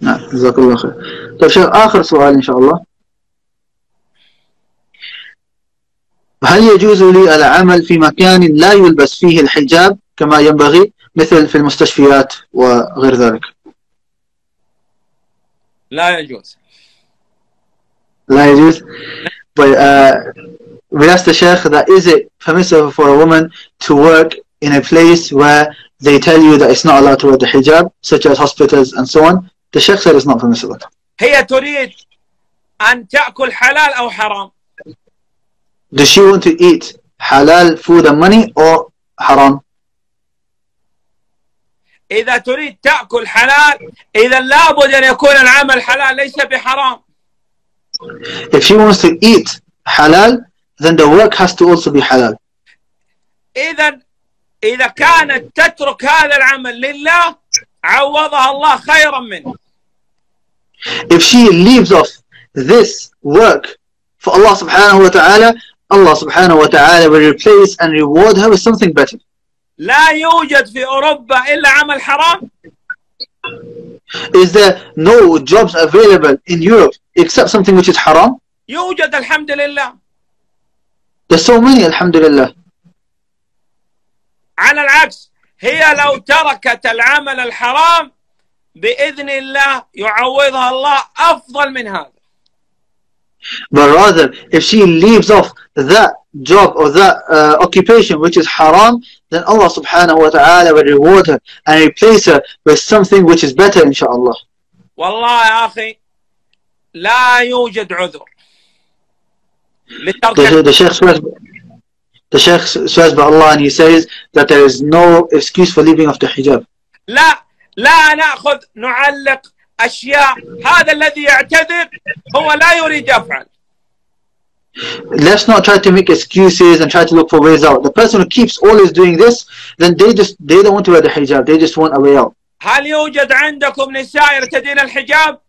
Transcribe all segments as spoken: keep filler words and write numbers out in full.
نعم جزاك الله خير. طيب شيخ آخر سؤال إن شاء الله. هل يجوز لي العمل في مكان لا يلبس فيه الحجاب كما ينبغي مثل في المستشفيات وغير ذلك؟ لا يجوز. لا يجوز. But uh, we asked the Shaykh that is it permissible for a woman to work in a place where they tell you that it's not allowed to wear the hijab, such as hospitals and so on. The Shaykh said it's not permissible. هي تريد أن تأكل حلال أو حرام. Does she want to eat halal food and money or haram? إذا تريد تأكل حلال إذا لابد أن يكون العمل حلال ليس بحرام. If she wants to eat halal, then the work has to also be halal. إذا إذا كانت تترك هذا العمل لله عوضها الله خيرا منه. If she leaves off this work for Allah subhanahu wa ta'ala, Allah subhanahu wa ta'ala will replace and reward her with something better. لا يوجد في أوروبا إلا عمل حرام. Is there no jobs available in Europe except something which is haram? يوجد الحمد لله. There's so many الحمد لله. على العكس هي لو تركت العمل الحرام بإذن الله يعوضها الله أفضل من هذا. But rather, if she leaves off that job or that uh, occupation which is haram, then Allah subhanahu wa ta'ala will reward her and replace her with something which is better, inshaAllah. والله يا أخي لا يوجد عذر. The Shaykh swears, the Shaykh swears by Allah and he says that there is no excuse for leaving off the hijab. لا لا نأخذ نعلق أشياء هذا الذي يعتذر هو لا يريد يفعل. Let's not try to make excuses and try to look for ways out. The person who keeps always doing this, then they just they don't want to wear the hijab. They just want a way out. هل يوجد عندكم نساء يرتدين الحجاب؟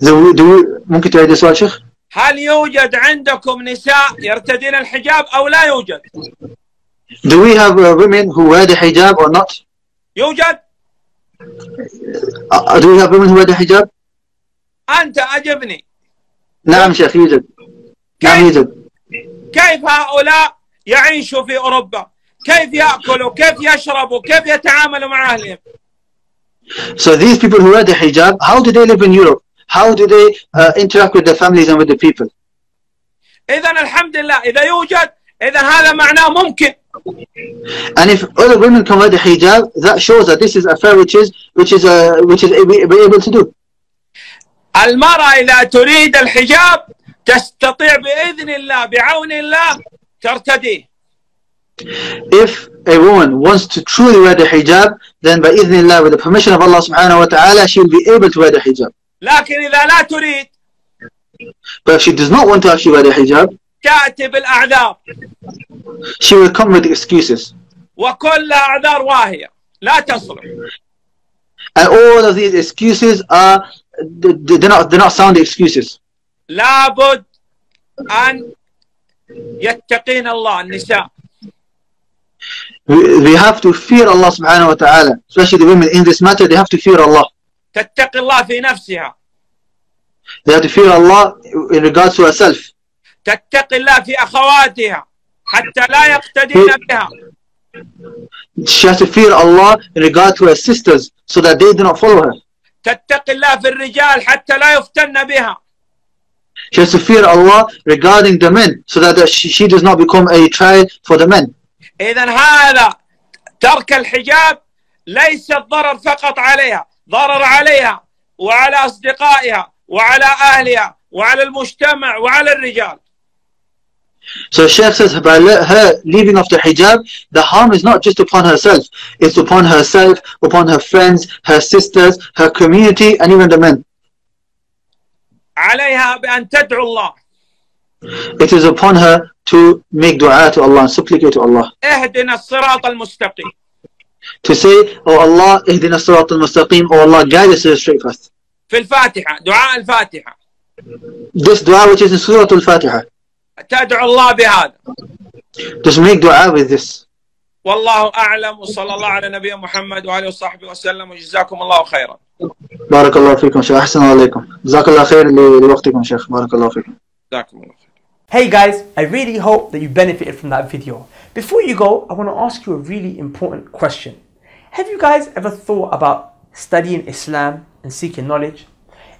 Do do ممكن تعيد السؤال شيخ؟ هل يوجد عندكم نساء يرتدين الحجاب أو لا يوجد؟ Do we have uh, women who wear the hijab or not? يوجد. Do we have women who wear the hijab? أنت أجبني. نعم شيخ يوجد. نعم يوجد. كيف هؤلاء يعيشوا في أوروبا؟ كيف يأكلوا؟ كيف يشربوا؟ كيف يتعاملوا مع أهلهم؟ So these people who wear the hijab, how do they live in Europe? How do they uh, interact with their families and with the people? إذا الحمد لله إذا يوجد إذا هذا معناه ممكن. And if other women can wear the hijab, that shows that this is a fair which is which is uh, which is able to do. المرأة إذا تريد الحجاب تستطيع بإذن الله بعون الله ترتديه. If a woman wants to truly wear the hijab, then by إذن الله, with the permission of Allah subhanahu wa taala, she will be able to wear the hijab. لكن إذا لا تريد. But if she does not want to actually wear the hijab. تأتي بالأعذار. She will come with excuses. وكل أعذار واهية لا تصلح. And all of these excuses are they're not they're not sound excuses. لابد أن يتقين الله النساء. We, we have to fear Allah subhanahu wa ta'ala, especially the women in this matter. They have to fear Allah. تتق الله في نفسها. They have to fear Allah in regards to herself. تتق الله في أخواتها حتى لا يقتدين بها. She has to fear Allah in regard to her sisters so that they do not follow her. تتق الله في الرجال حتى لا يفتن بها. She has to fear Allah regarding the men so that she, she does not become a trial for the men. إذا هذا ترك الحجاب ليس الضرر فقط عليها، ضرر عليها وعلى أصدقائها وعلى أهلها وعلى المجتمع وعلى الرجال. So Shaykh says by her leaving off the hijab, the harm is not just upon herself, it's upon herself, upon her friends, her sisters, her community and even the men. عليها بأن تدعو الله. It is upon her to make dua to Allah and supplicate to Allah. اهدنا الصراط المستقيم. To say, oh Allah, اهدنا الصراط المستقيم, oh Allah, guide us to the straight path. في الفاتحة, دعاء الفاتحة. This dua which is in surah al-fatiha. تدعو الله بهذا. Just make dua with this. والله أعلم، وصلى الله على نبينا محمد وآله وصحبه وسلم، وجزاكم الله خيرا. بارك الله فيكم شيخ، أحسن عليكم، جزاك الله خير لوقتكم شيخ، بارك الله فيكم. جزاكم الله خير. Hey guys, I really hope that you benefited from that video. Before you go, I want to ask you a really important question. Have you guys ever thought about studying Islam and seeking knowledge?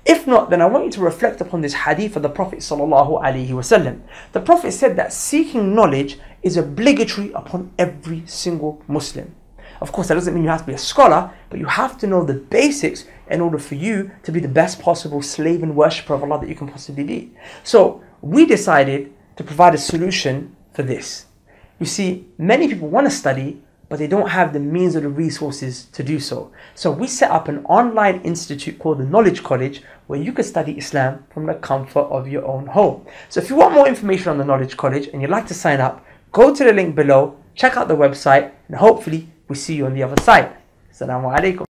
If not, then I want you to reflect upon this hadith of the Prophet sallallahu alaihi wasallam. The Prophet said that seeking knowledge is obligatory upon every single Muslim. Of course, that doesn't mean you have to be a scholar, but you have to know the basics in order for you to be the best possible slave and worshipper of Allah that you can possibly be. So we decided to provide a solution for this. You see, many people want to study, but they don't have the means or the resources to do so. So we set up an online institute called the Knowledge College, where you can study Islam from the comfort of your own home. So if you want more information on the Knowledge College and you'd like to sign up, go to the link below, check out the website, and hopefully we'll see you on the other side. Assalamu alaikum.